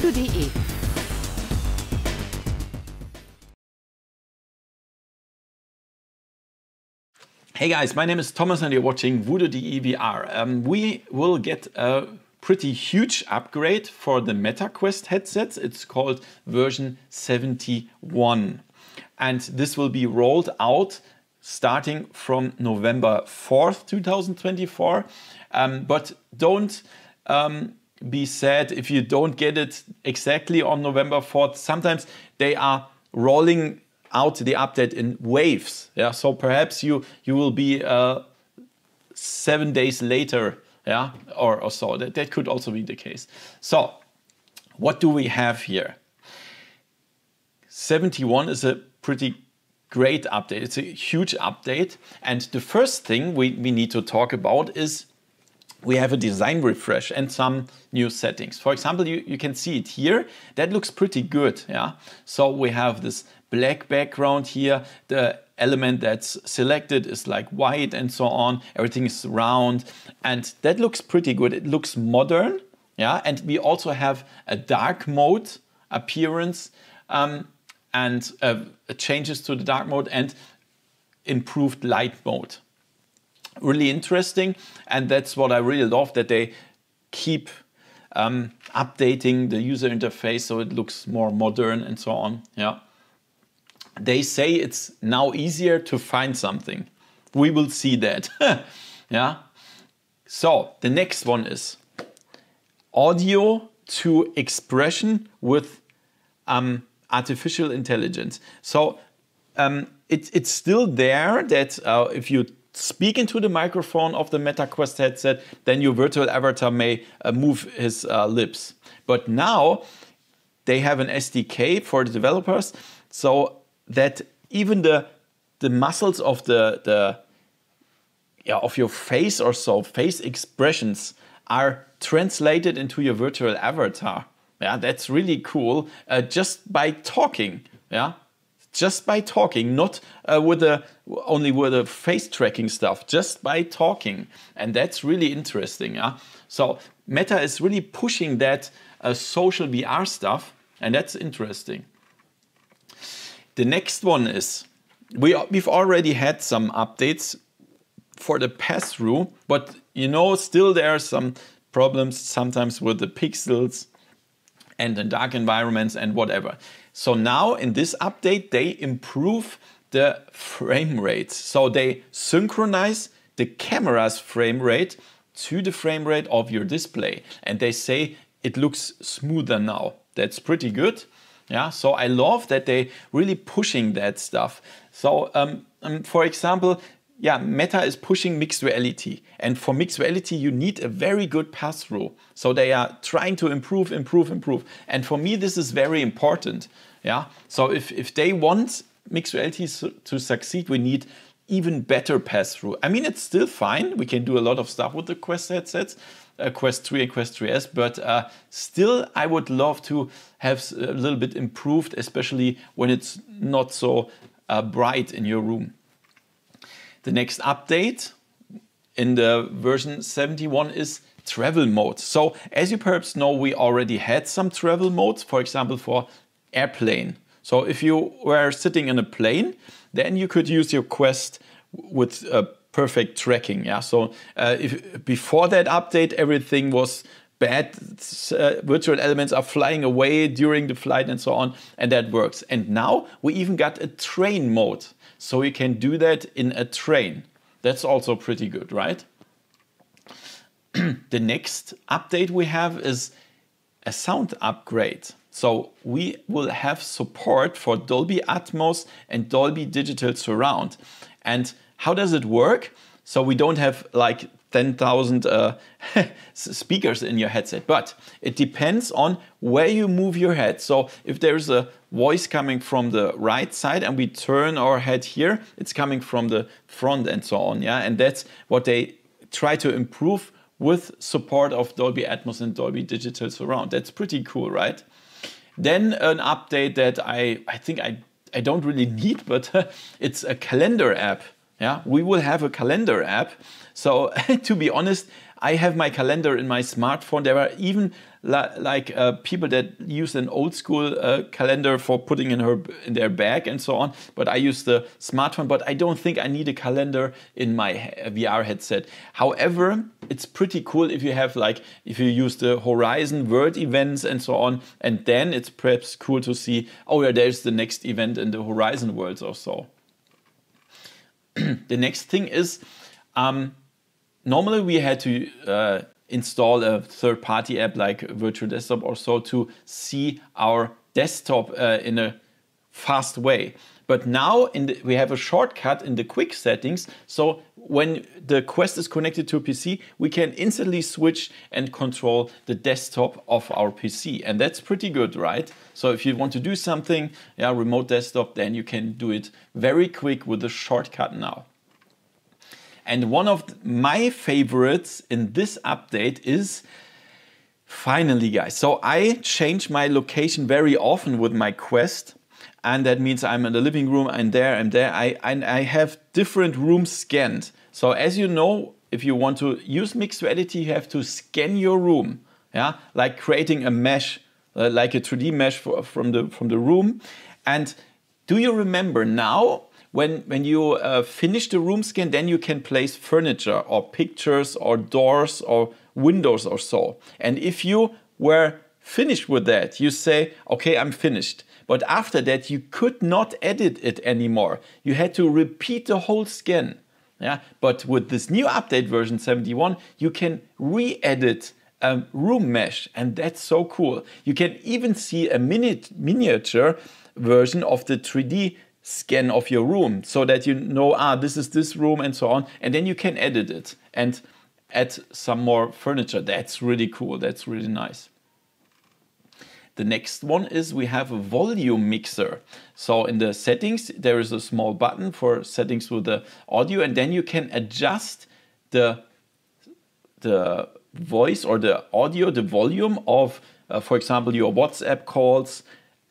Voodoo.de. Hey guys, my name is Thomas and you're watching Voodoo.de VR. We will get a pretty huge upgrade for the MetaQuest headsets. It's called version 71. And this will be rolled out starting from November 4th, 2024. But don't be sad if you don't get it exactly on November 4th. Sometimes they are rolling out the update in waves, yeah, so perhaps you will be 7 days later, yeah, or so. That could also be the case. So what do we have here? 71 is a pretty great update. It's a huge update, and the first thing we need to talk about is we have a design refresh and some new settings. For example, you can see it here. That looks pretty good, yeah. So we have this black background here. The element that's selected is like white and so on. Everything is round, and that looks pretty good. It looks modern, yeah. And we also have a dark mode appearance and changes to the dark mode and improved light mode. Really interesting, and that's what I really love, that they keep updating the user interface so it looks more modern and so on. Yeah, they say it's now easier to find something. We will see that. Yeah. So the next one is audio to expression with artificial intelligence. So it's still there that if you speak into the microphone of the MetaQuest headset, then your virtual avatar may move his lips. But now they have an SDK for the developers, so that even the muscles of of your face or so, face expressions, are translated into your virtual avatar. Yeah, that's really cool. Just by talking, yeah. Just by talking, not only with the face tracking stuff, just by talking. And that's really interesting. Yeah? So Meta is really pushing that social VR stuff, and that's interesting. The next one is, we've already had some updates for the pass-through, but you know, still there are some problems sometimes with the pixels and the dark environments and whatever. So now in this update, they improve the frame rates. So they synchronize the camera's frame rate to the frame rate of your display. And they say it looks smoother now. That's pretty good. Yeah, so I love that they really pushing that stuff. So for example, yeah, Meta is pushing mixed reality. And for mixed reality, you need a very good pass-through. So they are trying to improve. And for me, this is very important. Yeah. So if they want mixed reality to succeed, we need even better pass-through. I mean, it's still fine. We can do a lot of stuff with the Quest headsets, Quest 3 and Quest 3S. But still, I would love to have a little bit improved, especially when it's not so bright in your room. The next update in the version 71 is travel mode. So as you perhaps know, we already had some travel modes, for example, for airplane. So if you were sitting in a plane, then you could use your Quest with perfect tracking. Yeah. So if before that update, everything was bad, virtual elements are flying away during the flight and so on, and that works. And now we even got a train mode. So you can do that in a train. That's also pretty good, right? The next update we have is a sound upgrade. So we will have support for Dolby Atmos and Dolby Digital Surround. And how does it work? So we don't have like 10,000 speakers in your headset, but it depends on where you move your head. So if there's a voice coming from the right side and we turn our head here, it's coming from the front and so on. Yeah, and that's what they try to improve with support of Dolby Atmos and Dolby Digital Surround. That's pretty cool, right? Then an update that I think I don't really need, but it's a calendar app. Yeah, we will have a calendar app. So to be honest, I have my calendar in my smartphone. There are even like people that use an old school calendar for putting in their bag and so on. But I use the smartphone, but I don't think I need a calendar in my VR headset. However, it's pretty cool if you have if you use the Horizon World events and so on, and then it's perhaps cool to see, oh yeah, there's the next event in the Horizon Worlds or so. The next thing is, normally we had to install a third-party app like Virtual Desktop or so to see our desktop in a fast way. But now we have a shortcut in the quick settings, so when the Quest is connected to a PC, we can instantly switch and control the desktop of our PC. And that's pretty good, right? So if you want to do something, yeah, remote desktop, then you can do it very quick with a shortcut now. And one of my favorites in this update is, finally guys, so I change my location very often with my Quest. And that means I'm in the living room, I'm there, I'm there. I have different rooms scanned. So as you know, if you want to use mixed reality, you have to scan your room. Yeah, like creating a mesh, like a 3D mesh from the room. And do you remember now, when you finish the room scan, then you can place furniture or pictures or doors or windows or so. And if you were finished with that, you say, okay, I'm finished. But after that, you could not edit it anymore. You had to repeat the whole scan. Yeah? But with this new update version 71, you can re-edit room mesh, and that's so cool. You can even see a miniature version of the 3D scan of your room, so that you know, ah, this is this room and so on, and then you can edit it and add some more furniture. That's really cool, that's really nice. The next one is we have a volume mixer. So in the settings, there is a small button for settings with the audio, and then you can adjust the voice or the audio, the volume of, for example, your WhatsApp calls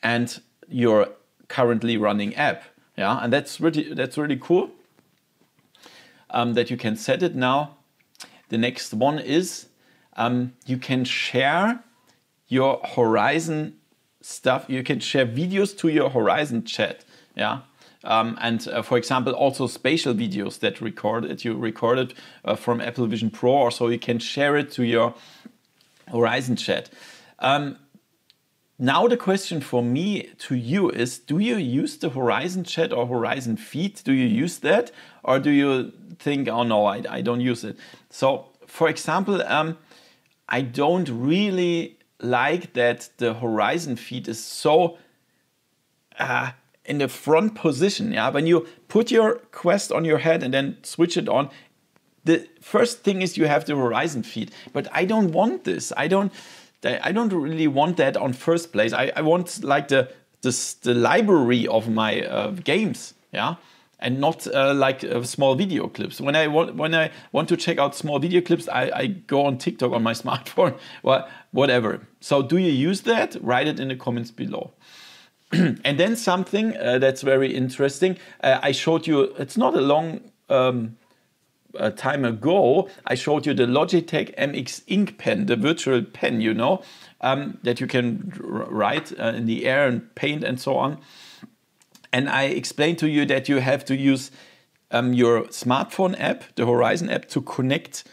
and your currently running app. Yeah, and that's really cool that you can set it now. The next one is you can share your Horizon stuff. You can share videos to your Horizon chat, yeah. And for example, also spatial videos that you recorded from Apple Vision Pro, or so you can share it to your Horizon chat. Now the question for me to you is, do you use the Horizon chat or Horizon feed? Do you use that? Or do you think, oh no, I don't use it? So for example, I don't really like that the Horizon feed is so in the front position. Yeah, when you put your Quest on your head and then switch it on, the first thing is you have the Horizon feed. But I don't want this. I don't really want that on first place. I want like the library of my games. Yeah. And not small video clips. When I want to check out small video clips, I go on TikTok on my smartphone, or whatever. So do you use that? Write it in the comments below. And then something that's very interesting. I showed you, it's not a long time ago, I showed you the Logitech MX Ink Pen, the virtual pen, you know, that you can write in the air and paint and so on. And I explained to you that you have to use your smartphone app, the Horizon app, to connect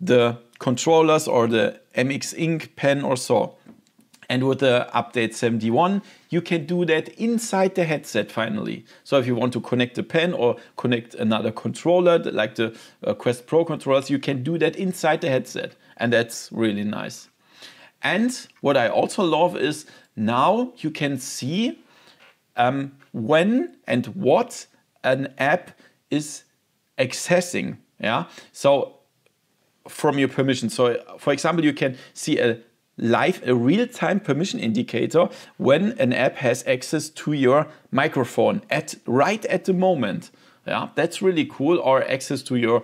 the controllers or the MX Ink Pen or so. And with the update 71, you can do that inside the headset finally. So if you want to connect the pen or connect another controller, like the Quest Pro controllers, you can do that inside the headset. And that's really nice. And what I also love is now you can see when and what an app is accessing, yeah? So from your permission. So for example, you can see a real-time permission indicator when an app has access to your microphone right at the moment. Yeah, that's really cool, or access to your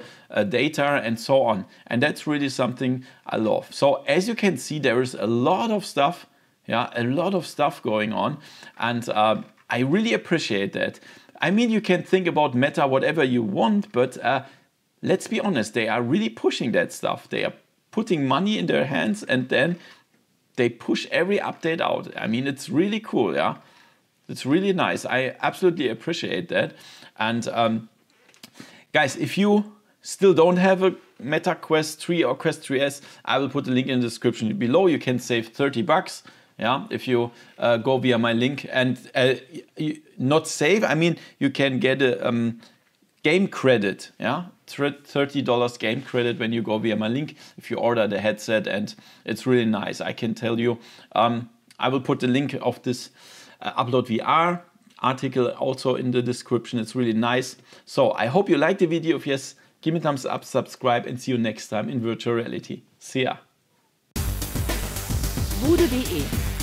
data and so on. And that's really something I love. So as you can see, there is a lot of stuff, yeah, a lot of stuff going on. And I really appreciate that. I mean, you can think about Meta whatever you want, but let's be honest, they are really pushing that stuff. They are putting money in their hands, and then They push every update out. I mean, it's really cool, yeah? It's really nice. I absolutely appreciate that. And guys, if you still don't have a Meta Quest 3 or Quest 3S, I will put the link in the description below. You can save $30, yeah, if you go via my link. And not save, I mean, you can get a game credit, yeah, $30 game credit when you go via my link, if you order the headset, and it's really nice, I can tell you. I will put the link of this Upload VR article also in the description. It's really nice. So I hope you liked the video. If yes, give me a thumbs up, subscribe, and see you next time in virtual reality. See ya. Voodoo.de